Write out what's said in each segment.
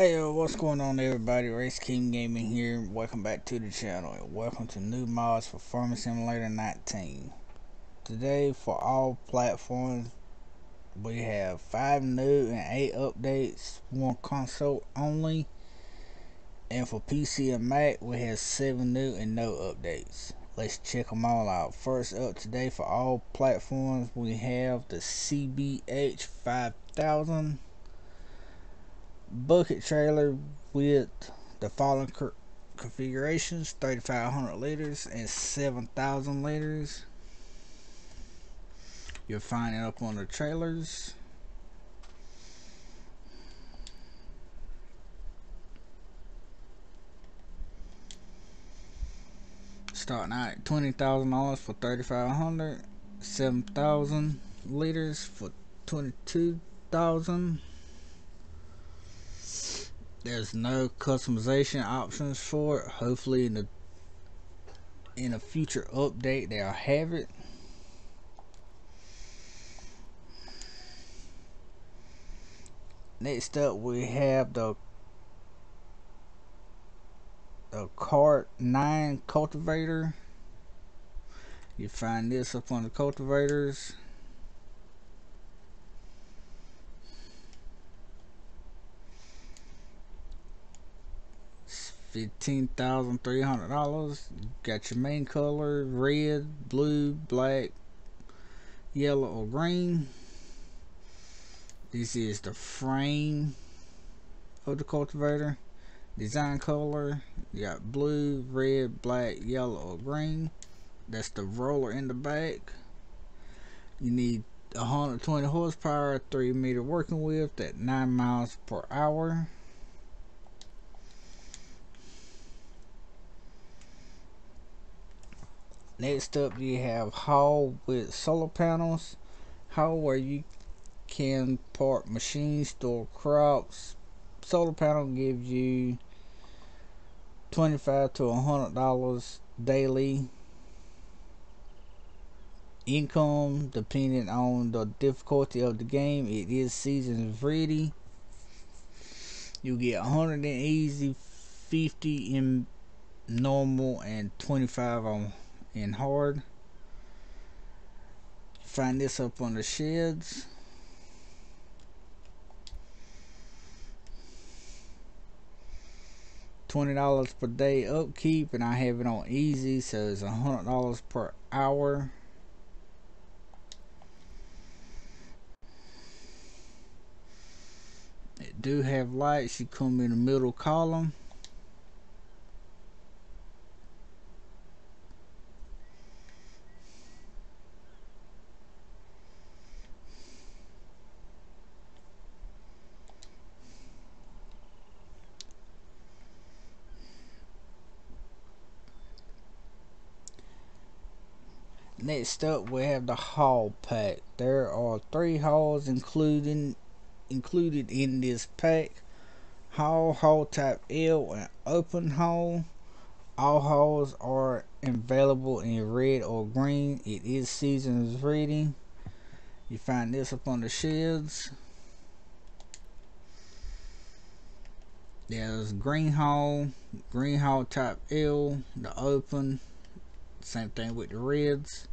Hey yo, what's going on everybody? Race King Gaming here. Welcome back to the channel and welcome to new mods for Farming Simulator 19. Today for all platforms we have 5 new and 8 updates, 1 console only, and for PC and Mac we have 7 new and no updates. Let's check them all out. First up today for all platforms we have the CBH 5000 bucket trailer with the following configurations: 3,500 liters and 7,000 liters. You'll find it up on the trailers. Starting out at $20,000 for 3,500, 7,000 liters for 22,000. There's no customization options for it. Hopefully in a future update they'll have it. Next up we have the Cart 9 cultivator. You find this up on the cultivators. $15,300. Got your main color: red, blue, black, yellow, or green. This is the frame of the cultivator. Design color, you got blue, red, black, yellow, or green. That's the roller in the back. You need 120 horsepower, 3-meter working width at 9 miles per hour. Next up you have Hall with Solar Panels. Hall where you can park machines, store crops. Solar panel gives you $25 to $100 daily income depending on the difficulty of the game. It is season ready. You get 100 in easy, 50 in normal, and 25 on and hard. Find this up on the sheds. $20 per day upkeep, and I have it on easy, so it's $100 per hour. It do have lights. You come in the middle column. Next up we have the Hall Pack. There are 3 halls included in this pack: Hall Type L, and Open Hall. All halls are available in red or green. It is seasons ready. You find this up on the sheds. There's Green Hall Type L, the Open. Same thing with the reds.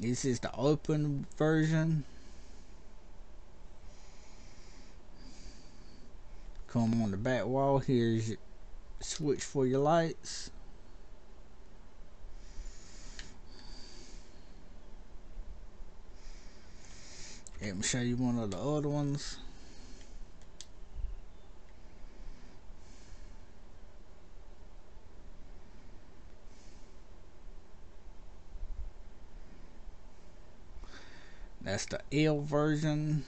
This is the open version. Come on the back wall. Here's your switch for your lights. Let me show you one of the other ones. That's the L version.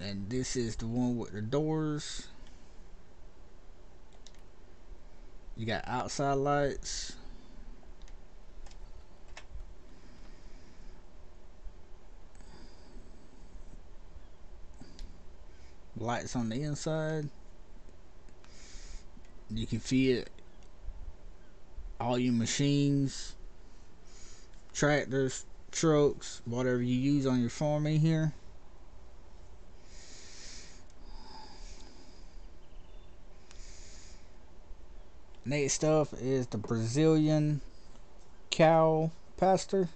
And this is the one with the doors. You got outside lights. Lights on the inside. You can fit all your machines, tractors, trucks, whatever you use on your farm in here. Next up is the Brazilian cow pasture.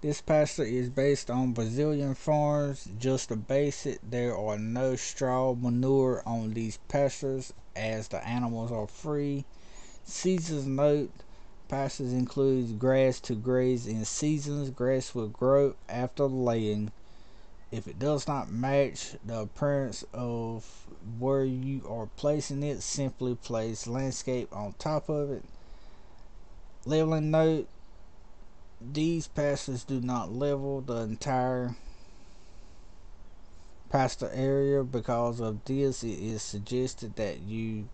This pasture is based on Brazilian farms. Just to base it, there are no straw manure on these pastures as the animals are free. Seasons note, pastures includes grass to graze in seasons. Grass will grow after laying. If it does not match the appearance of where you are placing it, simply place landscape on top of it. Leveling note, these pastures do not level the entire pasture area. Because of this, it is suggested that you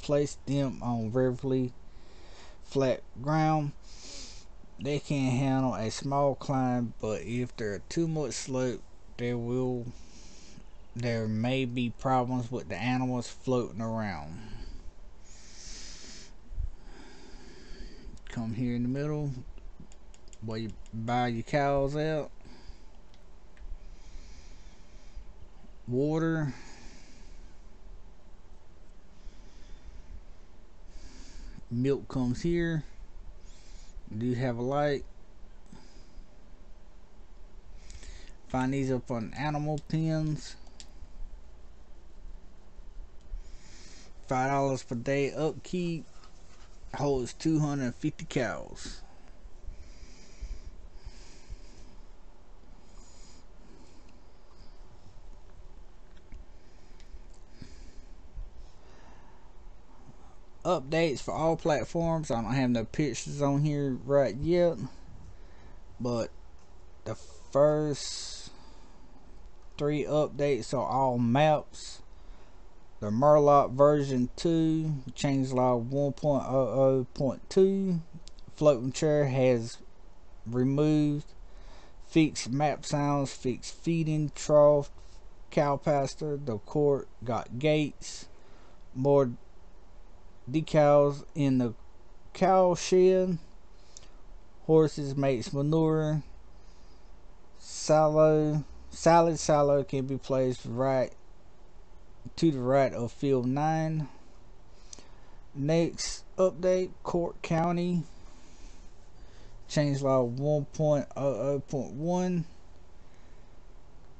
place them on relatively flat ground. They can handle a small climb, but if there are too much slope, there may be problems with the animals floating around. Come here in the middle where you buy your cows out. Water. Milk comes here. Do you have a light? Find these up on animal pens. $5 per day upkeep. Holds 250 cows. Updates for all platforms. I don't have no pictures on here right yet, but the first 3 updates are all maps. The Merlot version 2, changelog 1.00.2, floating chair has removed fixed map sounds, fixed feeding trough, cow pasture. The court got gates, more decals in the cow shed, horses makes manure, salad silo can be placed right to the right of field 9. Next update, Cork County, changelog 1.00.1,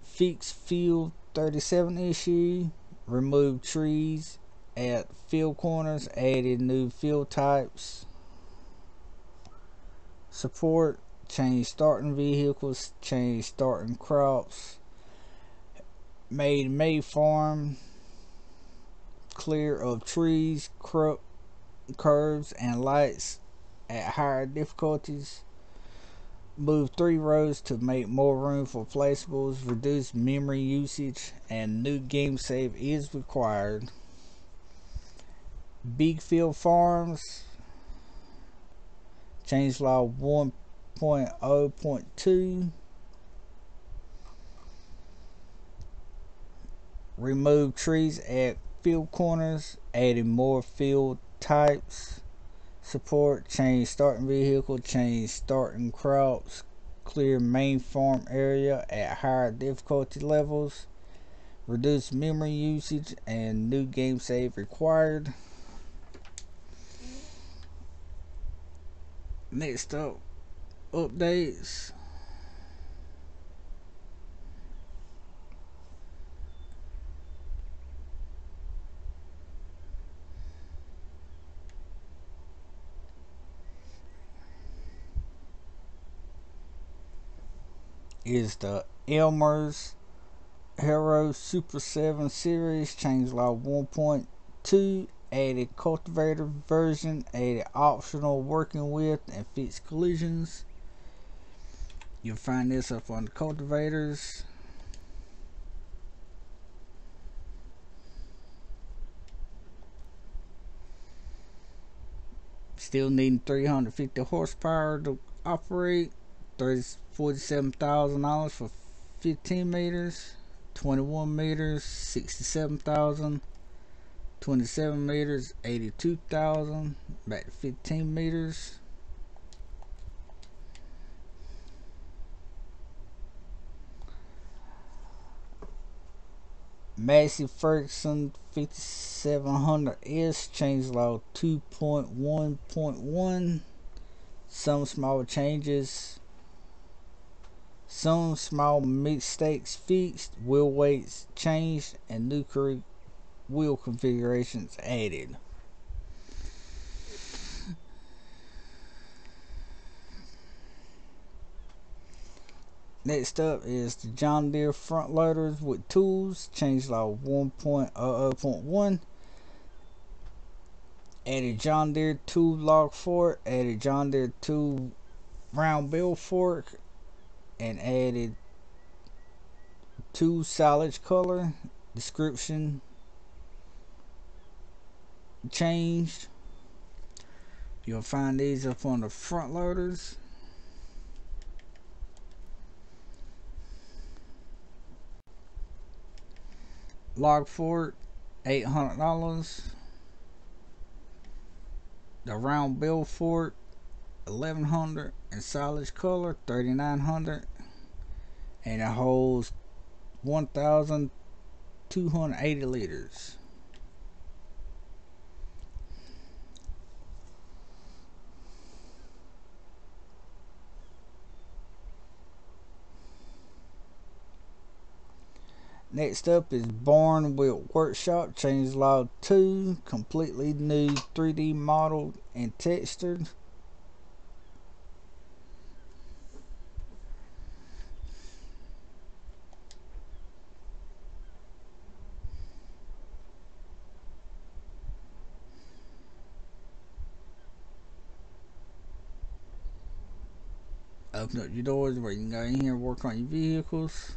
fix field 37 issue, remove trees at field corners, added new field types, support, change starting vehicles, change starting crops, made May farm, clear of trees, curves and lights at higher difficulties, move 3 rows to make more room for placeables, reduce memory usage, and new game save is required. Big Field Farms, changelog 1.0.2, remove trees at field corners, adding more field types, support, change starting vehicle, change starting crops, clear main farm area at higher difficulty levels, reduce memory usage, and new game save required. Next up, updates. Is the Elmer's Harrow Super 7 Series, changelog 1.2. Added cultivator version, added optional working with and fixed collisions. You'll find this up on the cultivators. Still needing 350 horsepower to operate. $47,000 for 15 meters, 21 meters, 67,000. 27 meters, 82,000, back to 15 meters. Massey Ferguson 5700 S, change log 2.1.1. Some small changes. Some small mistakes fixed, wheel weights changed, and new wheel configurations added. Next up is the John Deere front loaders with tools, change log 1.0.1. Added John Deere 2 log fork, added John Deere 2 round bill fork, and added 2 silage color. Description changed. You'll find these up on the front loaders. Log fork, $800. The round bill fork, $1,100, and silage color, $3,900, and it holds 1,280 liters. Next up is Barn with Workshop, change log 2, completely new 3D model and textured. Open up your doors where you can go in here and work on your vehicles.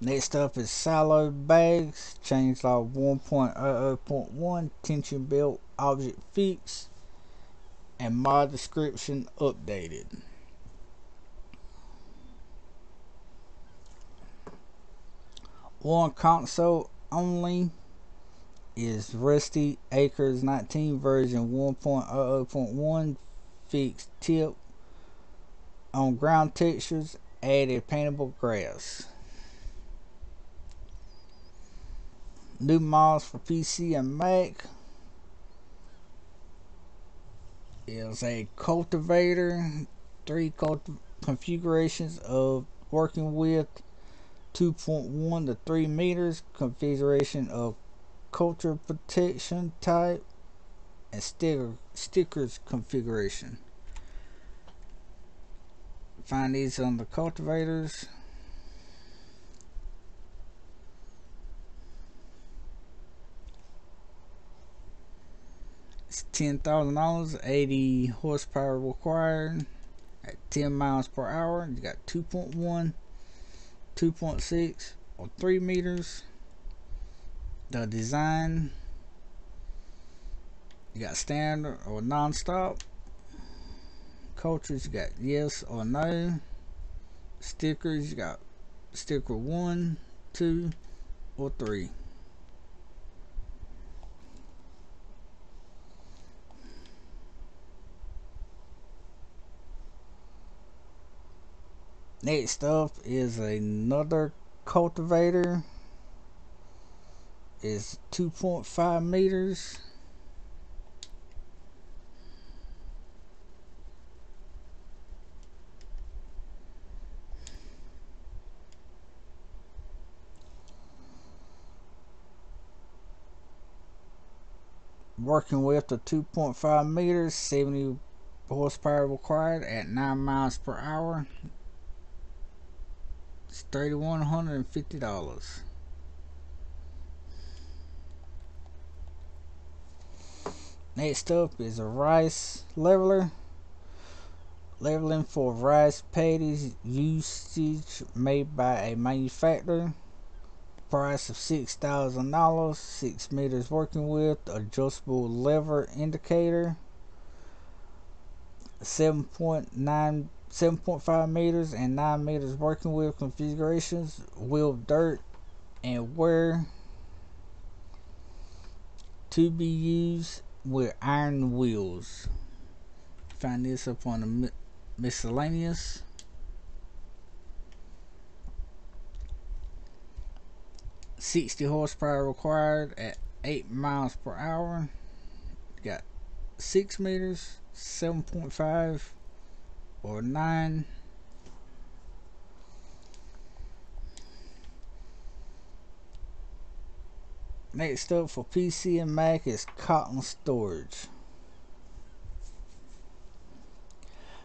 Next up is Silobags, change log 1.0.1, tension belt object fixed, and mod description updated. One console only is Rusty Acres 19 version 1.0.1, fixed tip on ground textures, added paintable grass. New mods for PC and Mac is a cultivator, 3 configurations of working width 2.1 to 3 meters, configuration of culture protection type, and stickers configuration. Find these on the cultivators. $10,000, 80 horsepower required at 10 miles per hour. You got 2.1, 2.6, or 3 meters. The design, you got standard or non-stop. Cultures, you got yes or no. Stickers, you got sticker 1, 2, or 3. Next up is another cultivator. It's 2.5 meters. Working with the 2.5 meters, 70 horsepower required at 9 miles per hour. It's $3,150. Next up is a rice leveler. Leveling for rice paddies usage made by a manufacturer. Price of $6,000. 6 meters working width. Adjustable lever indicator. 7.5 meters and 9 meters working with configurations, wheel dirt and wear, to be used with iron wheels. Find this up on the miscellaneous. . 60 horsepower required at 8 miles per hour. Got 6 meters, 7.5 or 9. Next up for PC and Mac is Cotton Storage.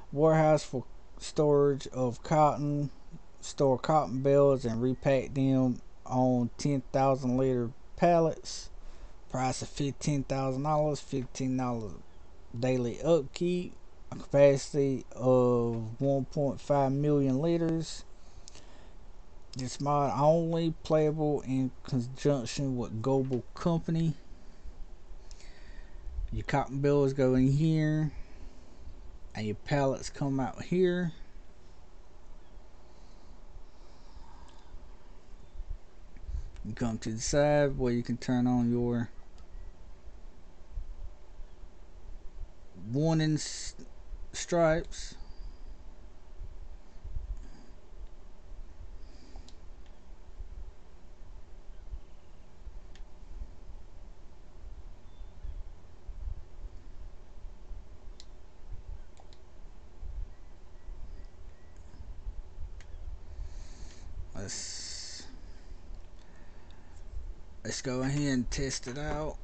Warehouse for storage of cotton. Store cotton bales and repack them on 10,000 liter pallets. Price of $15,000, $15 daily upkeep. Capacity of 1.5 million liters. This mod only playable in conjunction with Global Company. Your cotton bales go in here and your pallets come out here. You come to the side where you can turn on your warning stripes. Let's go ahead and test it out.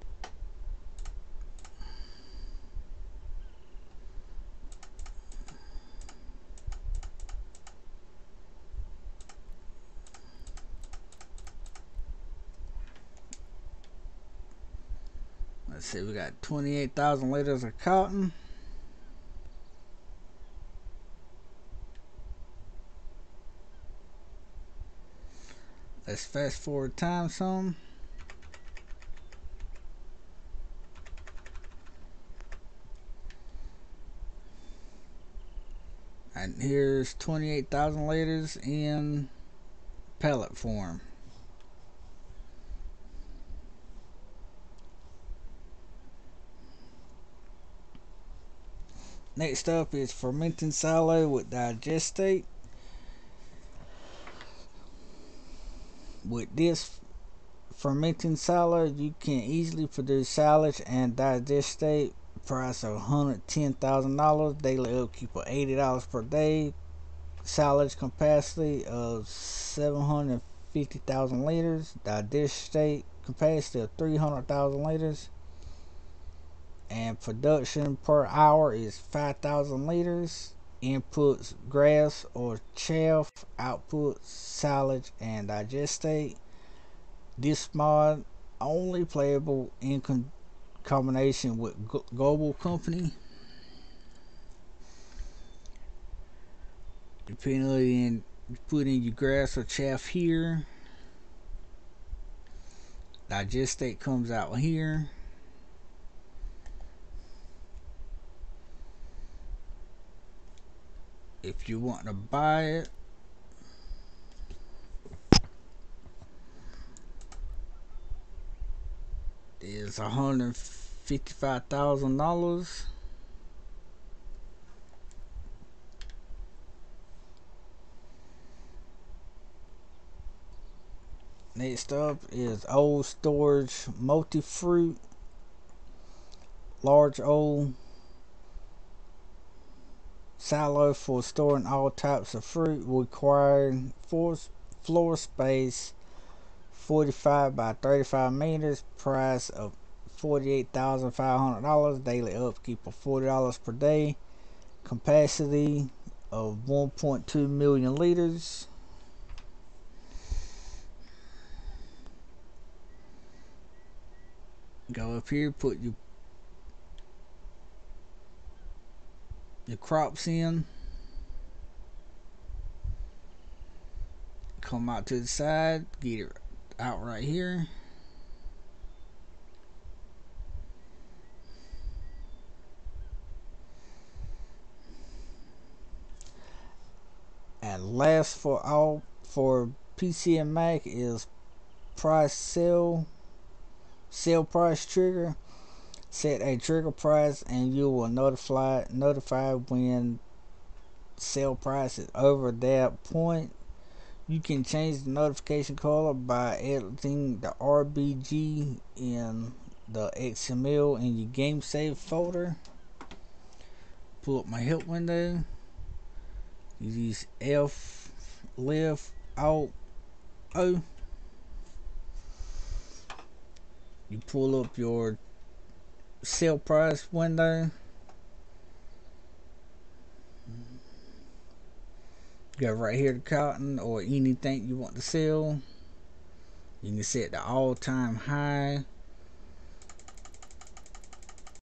Let's see, we got 28,000 liters of cotton. Let's fast forward time some. And here's 28,000 liters in pellet form. Next up is Fermenting Silo with Digestate. With this fermenting silo, you can easily produce silage and digestate. Price of $110,000, daily upkeep of $80 per day. Silage capacity of 750,000 liters. Digestate capacity of 300,000 liters. And production per hour is 5,000 liters. Inputs grass or chaff, outputs silage and digestate. This mod only playable in combination with Global Company. Depending on putting your grass or chaff here, digestate comes out here. If you want to buy it, is $155,000. Next up is Old Storage Multi-fruit. Large old silo for storing all types of fruit, requiring floor space 45 by 35 meters, price of $48,500, daily upkeep of $40 per day, capacity of 1.2 million liters. Go up here, put your crops in, come out to the side, get it out right here. And last for all for PC and Mac is Sell Price Trigger. Set a trigger price and you will notify when sell price is over that point. You can change the notification color by editing the RGB in the XML in your game save folder. Pull up my help window. Use F, left, Alt, O. You pull up your sell price window. Go right here to cotton or anything you want to sell. You can set the all-time high